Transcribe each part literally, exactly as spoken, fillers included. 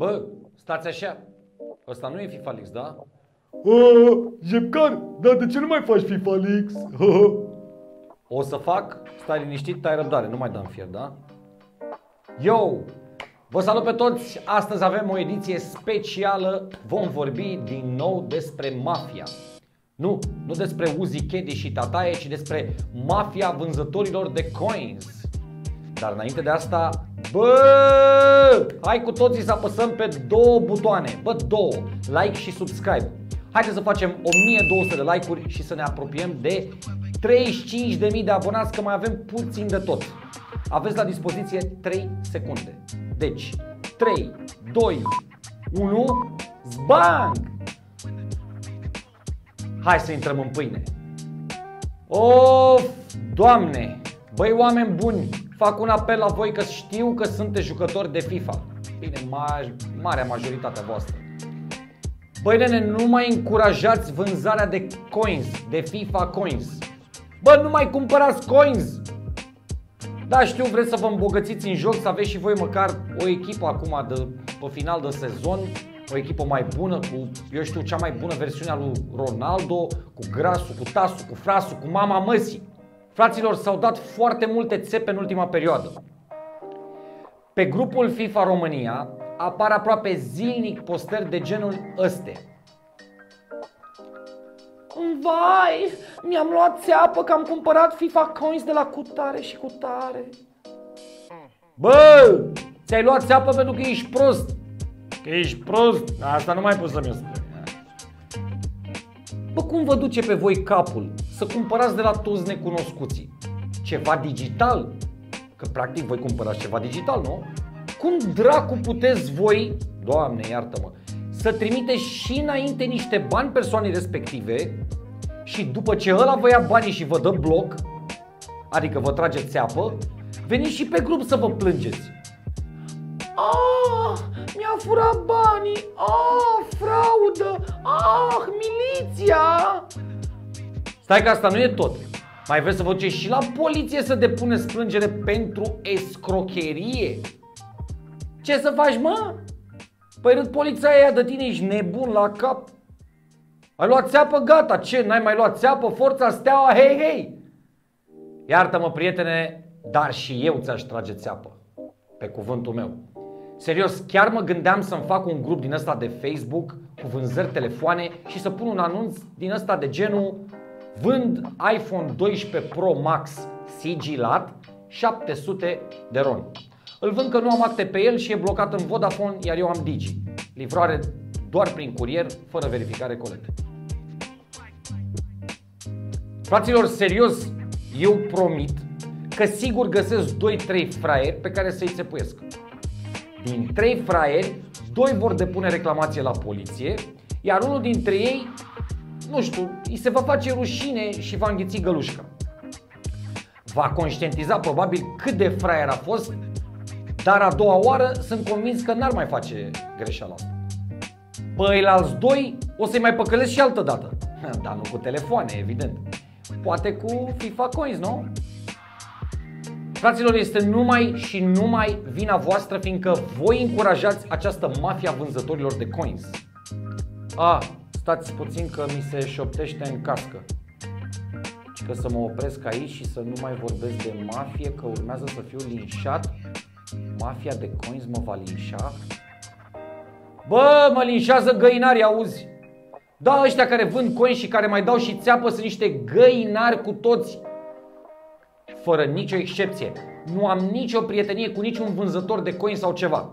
Bă, stați așa. Ăsta nu e FIFA Leaks, da? Jepcar, dar de ce nu mai faci FIFA Leaks? O să fac, stai liniștit, tai răbdare, nu mai dam fier, da? Yo! Vă salut pe toți! Astăzi avem o ediție specială. Vom vorbi din nou despre mafia. Nu, nu despre Uzi, Kedi și Tataie, ci despre mafia vânzătorilor de coins. Dar înainte de asta, bă, hai cu toții să apăsăm pe două butoane, bă, două, like și subscribe. Haideți să facem o mie două sute de like-uri și să ne apropiem de treizeci și cinci de mii de abonați, că mai avem puțin de tot. Aveți la dispoziție trei secunde. Deci, trei, doi, unu, zbang! Hai să intrăm în pâine. Of, Doamne! Băi, oameni buni, fac un apel la voi că știu că sunteți jucători de FIFA. Bine, ma- marea majoritatea voastră. Băi, nene, nu mai încurajați vânzarea de coins, de FIFA coins. Bă, nu mai cumpărați coins! Da, știu, vreți să vă îmbogățiți în joc, să aveți și voi măcar o echipă acum de, pe final de sezon, o echipă mai bună, cu, eu știu, cea mai bună versiune a lui Ronaldo, cu Grasu, cu Tasu, cu Frasu, cu Mama Măsii. Fraților, s-au dat foarte multe țepe în ultima perioadă. Pe grupul FIFA România apar aproape zilnic postări de genul ăste. Vai, mi-am luat țeapă că am cumpărat FIFA coins de la cutare și cutare. Bă, ți-ai luat țeapă pentru că ești prost. Că ești prost? Asta nu mai pot să-mi spun. Bă, cum vă duce pe voi capul să cumpărați de la toți necunoscuții ceva digital? Că practic voi cumpărați ceva digital, nu? Cum dracu puteți voi, Doamne iartă-mă, să trimiteți și înainte niște bani persoanei respective și după ce ăla vă ia banii și vă dă bloc, adică vă trageți apă, veniți și pe grup să vă plângeți. Ah, mi-a furat banii, ah, fraudă, ah, miliția. Stai că asta nu e tot. Mai vreți să vă duceți și la poliție să depuneți plângere pentru escrocherie? Ce să faci, mă? Păi râd poliția aia de tine, ești nebun la cap. Ai luat țeapă, gata, ce? N-ai mai luat țeapă, forța, steaua, hei, hei! Iartă-mă, prietene, dar și eu ți-aș trage țeapă. Pe cuvântul meu. Serios, chiar mă gândeam să-mi fac un grup din ăsta de Facebook cu vânzări telefoane și să pun un anunț din ăsta de genul: vând iPhone doisprezece Pro Max sigilat șapte sute de ron. Îl vând că nu am acte pe el și e blocat în Vodafone, iar eu am Digi. Livrare doar prin curier, fără verificare corectă. Fraților, serios, eu promit că sigur găsesc doi trei fraieri pe care să-i țepuiesc. Din trei fraieri, doi vor depune reclamație la poliție, iar unul dintre ei, nu știu, îi se va face rușine și va înghiți gălușca. Va conștientiza probabil cât de fraier a fost, dar a doua oară sunt convins că n-ar mai face greșeala asta. Păi la alți doi o să-i mai păcălesc și altă dată. Dar nu cu telefoane, evident. Poate cu FIFA coins, nu? Fraților, este numai și numai vina voastră, fiindcă voi încurajați această mafia vânzătorilor de coins. A, stați puțin că mi se șoptește în cască. Și că să mă opresc aici și să nu mai vorbesc de mafie, că urmează să fiu linșat. Mafia de coins mă va linșa? Bă, mă linșează găinarii, auzi? Da, ăștia care vând coins și care mai dau și țeapă sunt niște găinari cu toți. Fără nicio excepție. Nu am nicio prietenie cu niciun vânzător de coins sau ceva.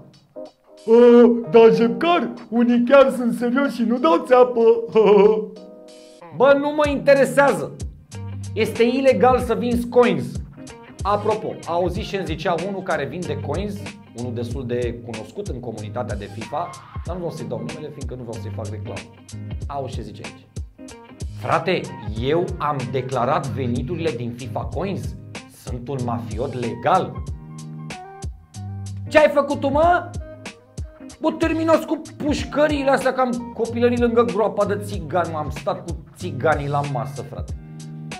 Uh, da, Jepcar, unii chiar sunt serioși și nu dau țeapă. Bă, nu mă interesează. Este ilegal să vinzi coins. Apropo, auziți ce îmi zicea unul care vinde coins, unul destul de cunoscut în comunitatea de FIFA, dar nu vreau să-i dau numele, fiindcă nu vreau să-i fac reclamă. Auzi ce zice aici. Frate, eu am declarat veniturile din FIFA coins. Sunt un mafiot legal. Ce ai făcut tu, mă? Bă, terminați cu pușcările astea, că am copilării lângă groapa de țigani. M-am stat cu țiganii la masă, frate.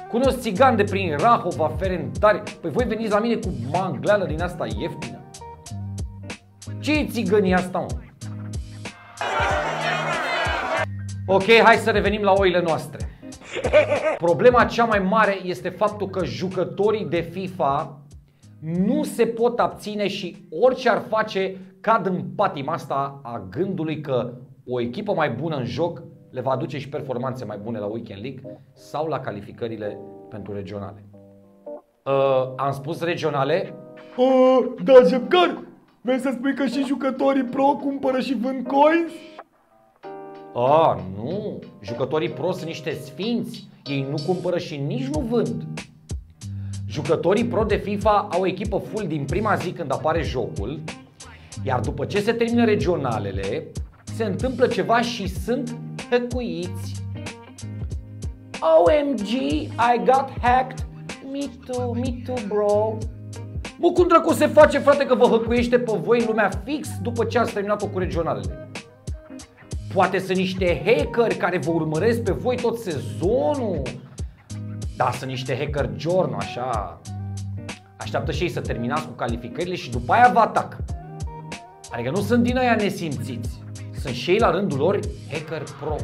Cunosc țigani de prin Rahova, Ferentari. Păi voi veniți la mine cu mangleală din asta ieftină. Ce e țigănia asta, mă? Ok, hai să revenim la oile noastre. Problema cea mai mare este faptul că jucătorii de FIFA nu se pot abține și orice ar face cad în patima asta a gândului că o echipă mai bună în joc le va aduce și performanțe mai bune la Weekend League sau la calificările pentru regionale. Uh, am spus regionale? Uh, da, Jepcar, vrei să spui că și jucătorii pro cumpără și vând coins? Ah, nu, jucătorii pro sunt niște sfinți, ei nu cumpără și nici nu vând. Jucătorii pro de FIFA au echipă full din prima zi când apare jocul, iar după ce se termină regionalele, se întâmplă ceva și sunt hăcuiți. O M G, I got hacked, me too, me too bro. Bă, cum dracu se face, frate, că vă hăcuiește pe voi lumea fix după ce ați terminat-o cu regionalele? Poate sunt niște hackeri care vă urmăresc pe voi tot sezonul. Da, sunt niște hacker giorno, așa. Așteaptă și ei să terminați cu calificările și după aia vă atac. Adică nu sunt din aia nesimțiți. Sunt și ei la rândul lor hacker pro.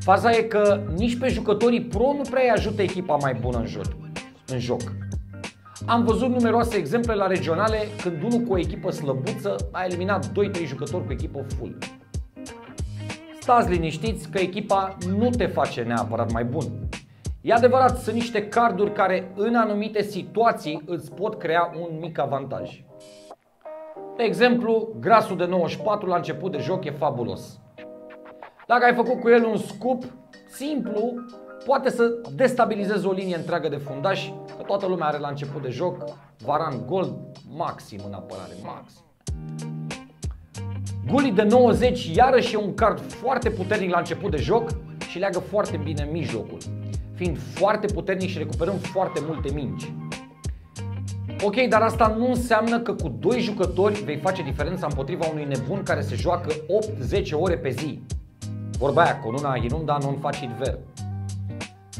Faza e că nici pe jucătorii pro nu prea îi ajută echipa mai bună în joc. În joc. Am văzut numeroase exemple la regionale când unul cu o echipă slăbuță a eliminat doi trei jucători cu echipă full. Stați liniștiți că echipa nu te face neapărat mai bun. E adevărat, sunt niște carduri care în anumite situații îți pot crea un mic avantaj. De exemplu, Grasu de nouăzeci și patru la început de joc e fabulos. Dacă ai făcut cu el un scoop simplu, poate să destabilizezi o linie întreagă de fundași, că toată lumea are la început de joc Varan Gold maxim în apărare, maxim. Gulli de nouăzeci iarăși e un card foarte puternic la început de joc și leagă foarte bine mijlocul, fiind foarte puternic și recuperăm foarte multe mingi. Ok, dar asta nu înseamnă că cu doi jucători vei face diferența împotriva unui nebun care se joacă opt zece ore pe zi. Vorba aia, con una inunda non facit ver.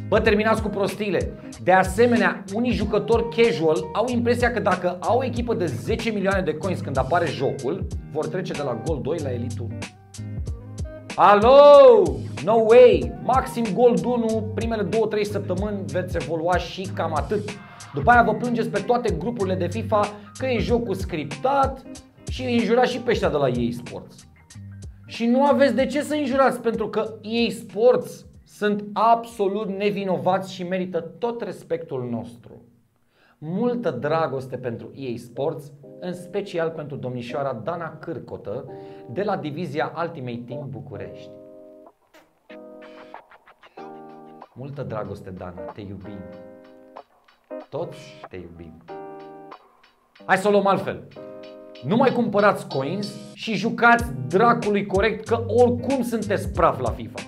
Bă, terminați cu prostiile. De asemenea, unii jucători casual au impresia că dacă au o echipă de zece milioane de coins când apare jocul, vor trece de la Gold doi la Elite unu. Alo! No way! Maxim Gold unu, primele două trei săptămâni veți evolua și cam atât. După aia vă plângeți pe toate grupurile de FIFA că e jocul scriptat și îi înjurați și pe ăștia de la E A Sports. Și nu aveți de ce să înjurați, pentru că E A Sports sunt absolut nevinovați și merită tot respectul nostru. Multă dragoste pentru E A Sports, în special pentru domnișoara Dana Cârcotă de la divizia Ultimate Team București. Multă dragoste, Dana, te iubim. Toți te iubim. Hai să o luăm altfel. Nu mai cumpărați coins și jucați dracului corect, că oricum sunteți praf la FIFA.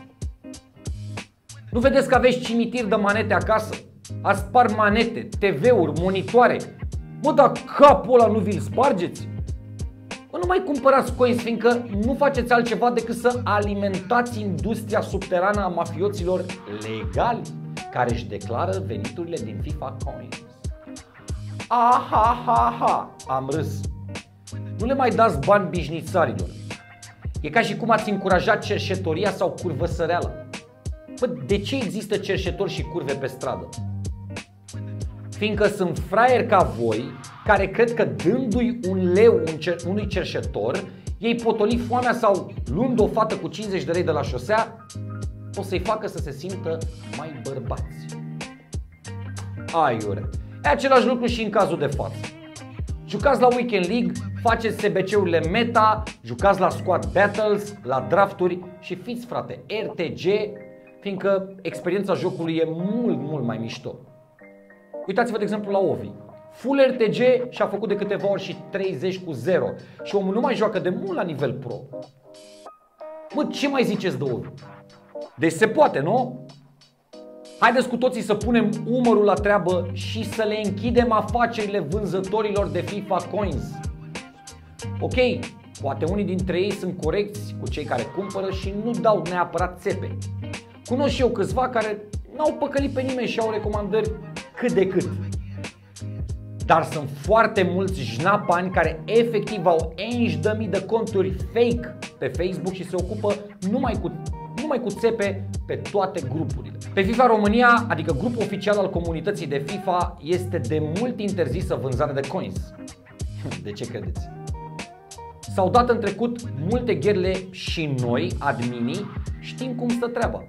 Nu vedeți că aveți cimitir de manete acasă? Ați spart manete, T V-uri, monitoare. Mă, dar capul ăla nu vi-l spargeți? Mă, nu mai cumpărați coins, fiindcă nu faceți altceva decât să alimentați industria subterană a mafioților legali care își declară veniturile din FIFA Coins. Aha, ha, ha, am râs. Nu le mai dați bani bișnițarilor. E ca și cum ați încurajat cerșetoria sau curvăsăreala. Bă, de ce există cerșetori și curve pe stradă? Fiindcă sunt fraieri ca voi, care cred că dându-i un leu un cer unui cerșetor, ei potoli foamea sau luând o fată cu cincizeci de lei de la șosea, o să-i facă să se simtă mai bărbați. Aiure! E același lucru și în cazul de față. Jucați la Weekend League, faceți S B C-urile meta, jucați la squad battles, la drafturi și fiți, frate, R T G, fiindcă experiența jocului e mult, mult mai mișto. Uitați-vă, de exemplu, la Ovi. Full R T G și-a făcut de câteva ori și treizeci cu zero. Și omul nu mai joacă de mult la nivel pro. Mă, ce mai ziceți de Ovi? Deci se poate, nu? Haideți cu toții să punem umărul la treabă și să le închidem afacerile vânzătorilor de FIFA Coins. Ok, poate unii dintre ei sunt corecți cu cei care cumpără și nu dau neapărat țepe. Cunosc și eu câțiva care n-au păcălit pe nimeni și au recomandări cât de cât. dar sunt foarte mulți jnapani care efectiv au zece mii de conturi fake pe Facebook și se ocupă numai cu, numai cu țepe pe toate grupurile. Pe FIFA România, adică grupul oficial al comunității de FIFA, este de mult interzisă vânzarea de coins. De ce credeți? S-au dat în trecut multe gherle și noi, adminii, știm cum stă treaba.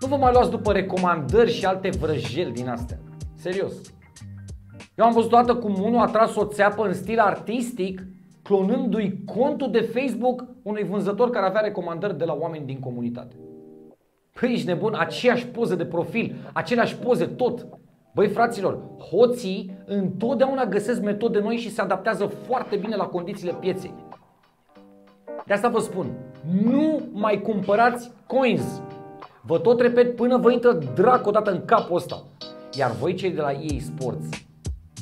Nu vă mai luați după recomandări și alte vrăjeli din astea. Serios. Eu am văzut odată cum unul a tras o țeapă în stil artistic, clonându-i contul de Facebook unui vânzător care avea recomandări de la oameni din comunitate. Păi ești nebun, aceeași poză de profil, aceleași poze, tot. Băi fraților, hoții întotdeauna găsesc metode noi și se adaptează foarte bine la condițiile pieței. De asta vă spun, nu mai cumpărați coins. Vă tot repet până vă intră dracu odată în capul ăsta. Iar voi cei de la E A Sports,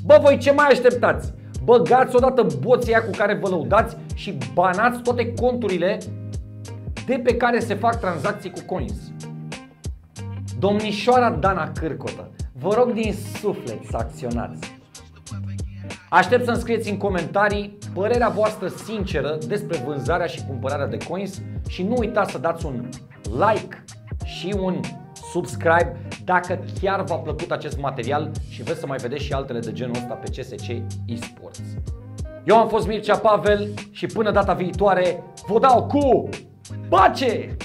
bă, voi ce mai așteptați? Băgați odată boții aia cu care vă lăudați și banați toate conturile de pe care se fac tranzacții cu coins. Domnișoara Dana Cârcotă, vă rog din suflet să acționați. Aștept să-mi scrieți în comentarii părerea voastră sinceră despre vânzarea și cumpărarea de coins și nu uitați să dați un like și un subscribe dacă chiar v-a plăcut acest material și vreți să mai vedeți și altele de genul ăsta pe C S C eSports. Eu am fost Mircea Pavel și până data viitoare vă dau cu pace!